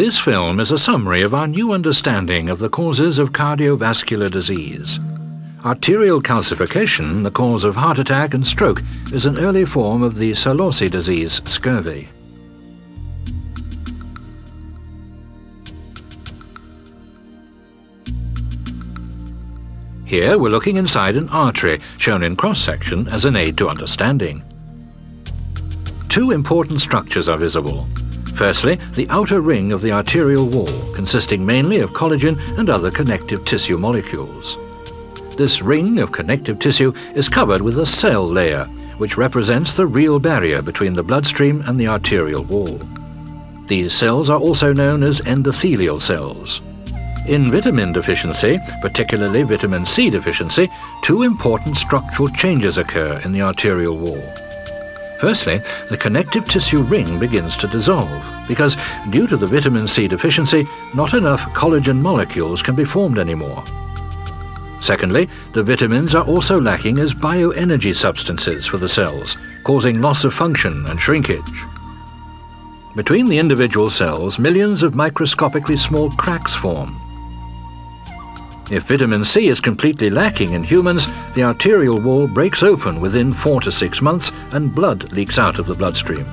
This film is a summary of our new understanding of the causes of cardiovascular disease. Arterial calcification, the cause of heart attack and stroke, is an early form of the Salossi disease, scurvy. Here we're looking inside an artery, shown in cross-section as an aid to understanding. Two important structures are visible. Firstly, the outer ring of the arterial wall, consisting mainly of collagen and other connective tissue molecules. This ring of connective tissue is covered with a cell layer, which represents the real barrier between the bloodstream and the arterial wall. These cells are also known as endothelial cells. In vitamin deficiency, particularly vitamin C deficiency, two important structural changes occur in the arterial wall. Firstly, the connective tissue ring begins to dissolve because, due to the vitamin C deficiency, not enough collagen molecules can be formed anymore. Secondly, the vitamins are also lacking as bioenergy substances for the cells, causing loss of function and shrinkage. Between the individual cells, millions of microscopically small cracks form. If vitamin C is completely lacking in humans, the arterial wall breaks open within 4 to 6 months and blood leaks out of the bloodstream.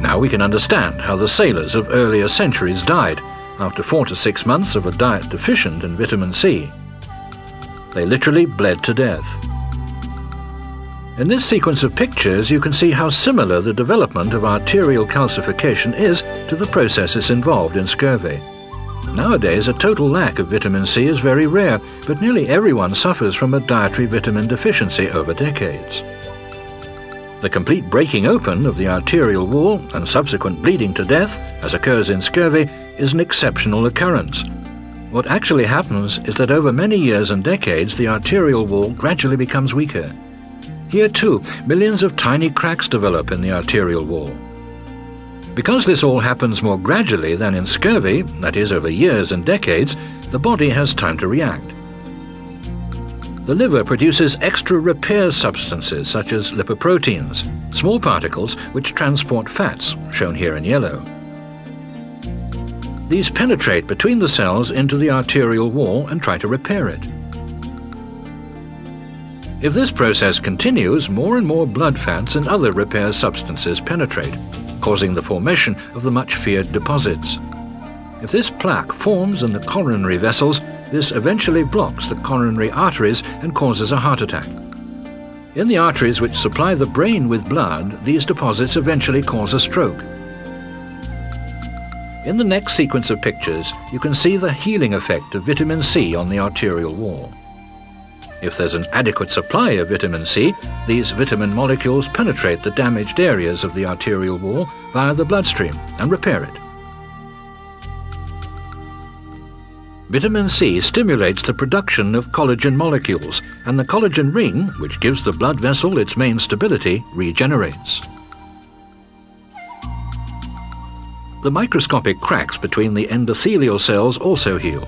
Now we can understand how the sailors of earlier centuries died after 4 to 6 months of a diet deficient in vitamin C. They literally bled to death. In this sequence of pictures, you can see how similar the development of arterial calcification is to the processes involved in scurvy. Nowadays, a total lack of vitamin C is very rare, but nearly everyone suffers from a dietary vitamin deficiency over decades. The complete breaking open of the arterial wall and subsequent bleeding to death, as occurs in scurvy, is an exceptional occurrence. What actually happens is that over many years and decades, the arterial wall gradually becomes weaker. Here too, millions of tiny cracks develop in the arterial wall. Because this all happens more gradually than in scurvy, that is over years and decades, the body has time to react. The liver produces extra repair substances such as lipoproteins, small particles which transport fats, shown here in yellow. These penetrate between the cells into the arterial wall and try to repair it. If this process continues, more and more blood fats and other repair substances penetrate, causing the formation of the much-feared deposits. If this plaque forms in the coronary vessels, this eventually blocks the coronary arteries and causes a heart attack. In the arteries which supply the brain with blood, these deposits eventually cause a stroke. In the next sequence of pictures, you can see the healing effect of vitamin C on the arterial wall. If there's an adequate supply of vitamin C, these vitamin molecules penetrate the damaged areas of the arterial wall via the bloodstream and repair it. Vitamin C stimulates the production of collagen molecules, and the collagen ring, which gives the blood vessel its main stability, regenerates. The microscopic cracks between the endothelial cells also heal.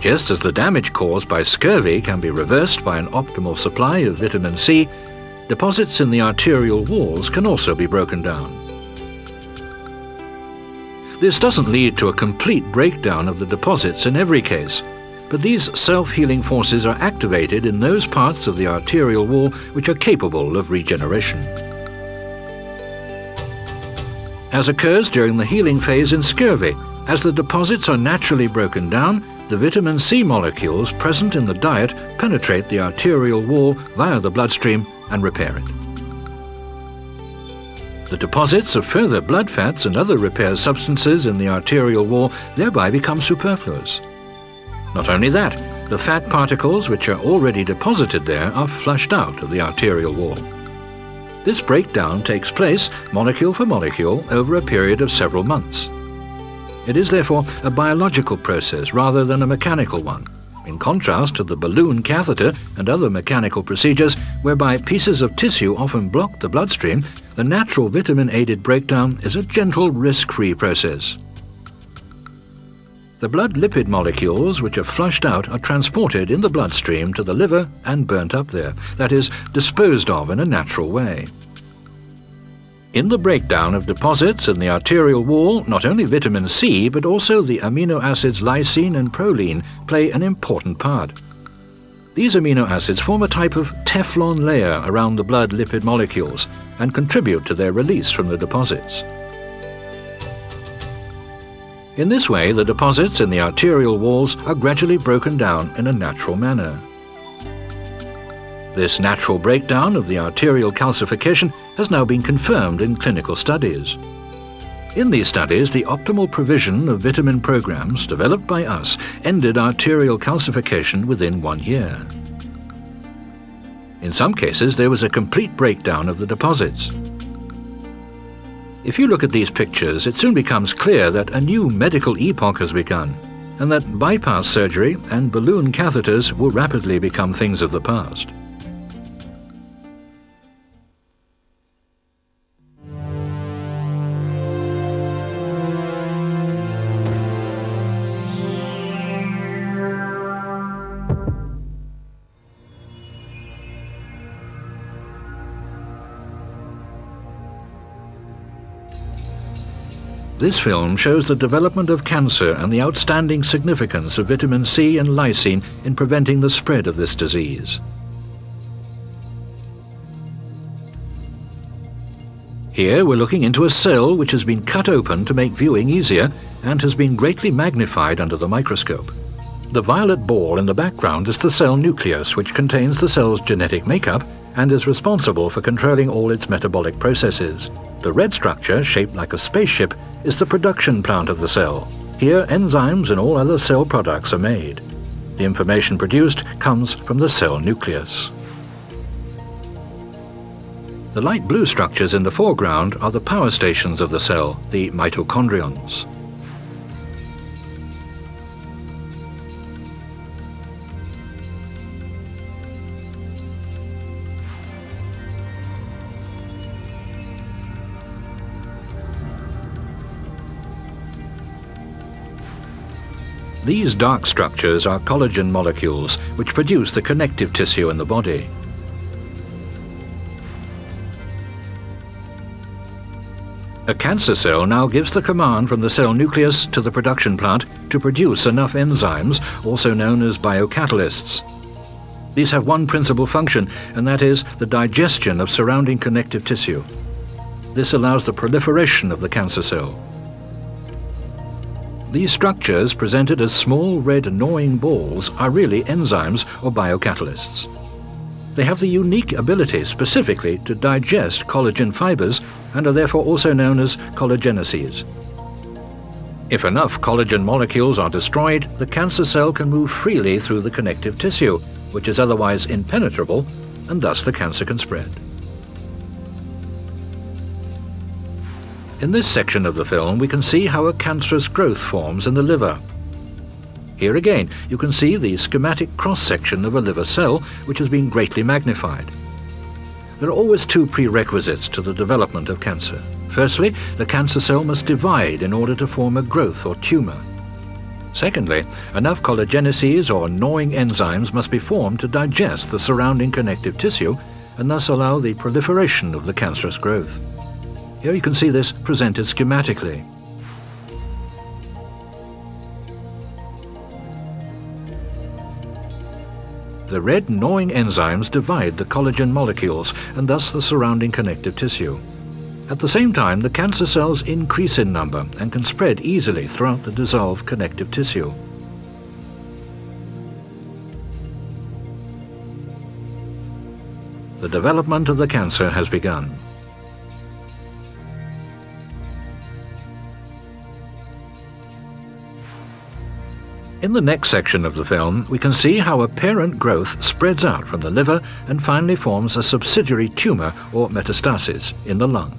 Just as the damage caused by scurvy can be reversed by an optimal supply of vitamin C, deposits in the arterial walls can also be broken down. This doesn't lead to a complete breakdown of the deposits in every case, but these self-healing forces are activated in those parts of the arterial wall which are capable of regeneration. As occurs during the healing phase in scurvy, as the deposits are naturally broken down, the vitamin C molecules present in the diet penetrate the arterial wall via the bloodstream and repair it. The deposits of further blood fats and other repair substances in the arterial wall thereby become superfluous. Not only that, the fat particles which are already deposited there are flushed out of the arterial wall. This breakdown takes place molecule for molecule over a period of several months. It is therefore a biological process rather than a mechanical one, in contrast to the balloon catheter and other mechanical procedures whereby pieces of tissue often block the bloodstream. The natural vitamin-aided breakdown is a gentle, risk-free process. The blood lipid molecules which are flushed out are transported in the bloodstream to the liver and burnt up there, that is, disposed of in a natural way. In the breakdown of deposits in the arterial wall, not only vitamin C, but also the amino acids lysine and proline play an important part. These amino acids form a type of Teflon layer around the blood lipid molecules and contribute to their release from the deposits. In this way, the deposits in the arterial walls are gradually broken down in a natural manner. This natural breakdown of the arterial calcification has now been confirmed in clinical studies. In these studies, the optimal provision of vitamin programs developed by us ended arterial calcification within 1 year. In some cases, there was a complete breakdown of the deposits. If you look at these pictures, it soon becomes clear that a new medical epoch has begun, and that bypass surgery and balloon catheters will rapidly become things of the past. This film shows the development of cancer and the outstanding significance of vitamin C and lysine in preventing the spread of this disease. Here we're looking into a cell which has been cut open to make viewing easier and has been greatly magnified under the microscope. The violet ball in the background is the cell nucleus, which contains the cell's genetic makeup and is responsible for controlling all its metabolic processes. The red structure, shaped like a spaceship, is the production plant of the cell. Here, enzymes and all other cell products are made. The information produced comes from the cell nucleus. The light blue structures in the foreground are the power stations of the cell, the mitochondrions. These dark structures are collagen molecules, which produce the connective tissue in the body. A cancer cell now gives the command from the cell nucleus to the production plant to produce enough enzymes, also known as biocatalysts. These have one principal function, and that is the digestion of surrounding connective tissue. This allows the proliferation of the cancer cell. These structures, presented as small red gnawing balls, are really enzymes or biocatalysts. They have the unique ability specifically to digest collagen fibers and are therefore also known as collagenases. If enough collagen molecules are destroyed, the cancer cell can move freely through the connective tissue, which is otherwise impenetrable, and thus the cancer can spread. In this section of the film, we can see how a cancerous growth forms in the liver. Here again, you can see the schematic cross-section of a liver cell, which has been greatly magnified. There are always two prerequisites to the development of cancer. Firstly, the cancer cell must divide in order to form a growth or tumor. Secondly, enough collagenases or gnawing enzymes must be formed to digest the surrounding connective tissue and thus allow the proliferation of the cancerous growth. Here you can see this presented schematically. The red gnawing enzymes divide the collagen molecules and thus the surrounding connective tissue. At the same time, the cancer cells increase in number and can spread easily throughout the dissolved connective tissue. The development of the cancer has begun. In the next section of the film, we can see how a parent growth spreads out from the liver and finally forms a subsidiary tumour or metastasis in the lung.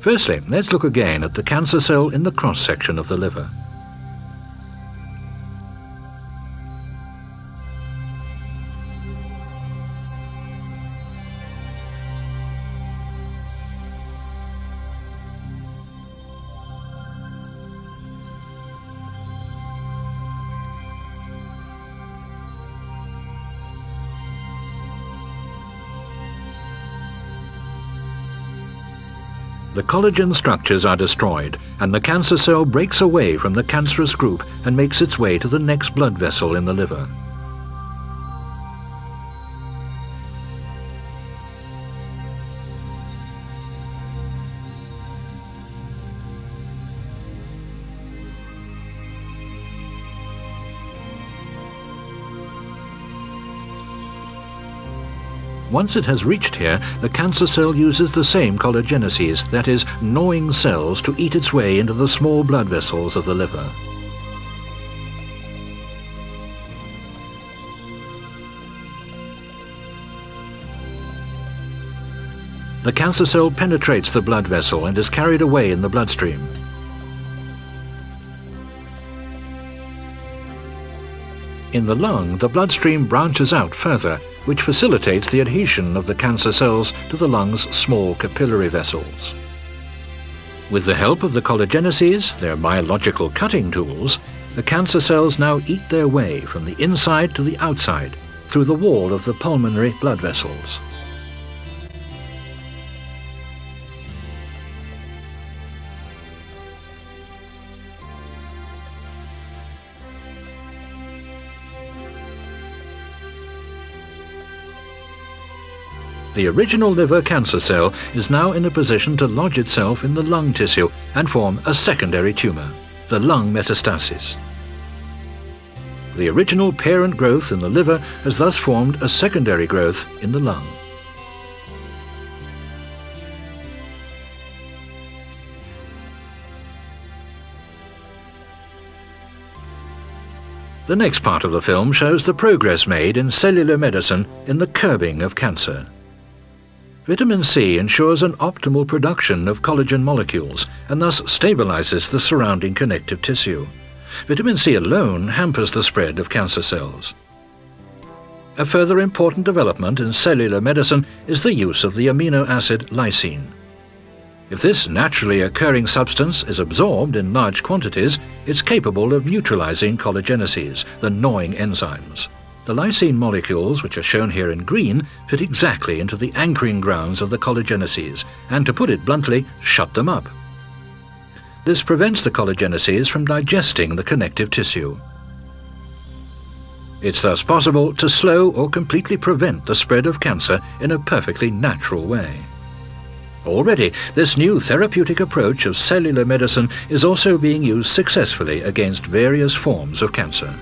Firstly, let's look again at the cancer cell in the cross-section of the liver. the collagen structures are destroyed and the cancer cell breaks away from the cancerous group and makes its way to the next blood vessel in the liver. Once it has reached here, the cancer cell uses the same collagenases, that is, gnawing cells, to eat its way into the small blood vessels of the liver. The cancer cell penetrates the blood vessel and is carried away in the bloodstream. In the lung, the bloodstream branches out further, which facilitates the adhesion of the cancer cells to the lung's small capillary vessels. With the help of the collagenases, their biological cutting tools, the cancer cells now eat their way from the inside to the outside through the wall of the pulmonary blood vessels. The original liver cancer cell is now in a position to lodge itself in the lung tissue and form a secondary tumour, the lung metastasis. The original parent growth in the liver has thus formed a secondary growth in the lung. The next part of the film shows the progress made in cellular medicine in the curbing of cancer. Vitamin C ensures an optimal production of collagen molecules and thus stabilizes the surrounding connective tissue. Vitamin C alone hampers the spread of cancer cells. A further important development in cellular medicine is the use of the amino acid lysine. If this naturally occurring substance is absorbed in large quantities, it's capable of neutralizing collagenases, the gnawing enzymes. The lysine molecules, which are shown here in green, fit exactly into the anchoring grounds of the collagenases and, to put it bluntly, shut them up. This prevents the collagenases from digesting the connective tissue. It's thus possible to slow or completely prevent the spread of cancer in a perfectly natural way. Already, this new therapeutic approach of cellular medicine is also being used successfully against various forms of cancer.